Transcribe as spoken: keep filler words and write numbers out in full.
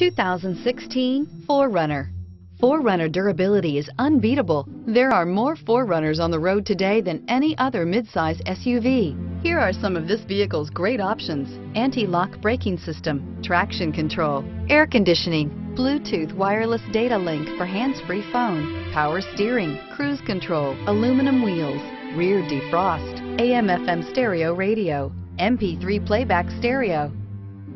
two thousand sixteen four runner. four runner durability is unbeatable. There are more four runners on the road today than any other midsize S U V. Here are some of this vehicle's great options: anti-lock braking system, traction control, air conditioning, Bluetooth wireless data link for hands-free phone, power steering, cruise control, aluminum wheels, rear defrost, A M F M stereo radio, M P three playback stereo.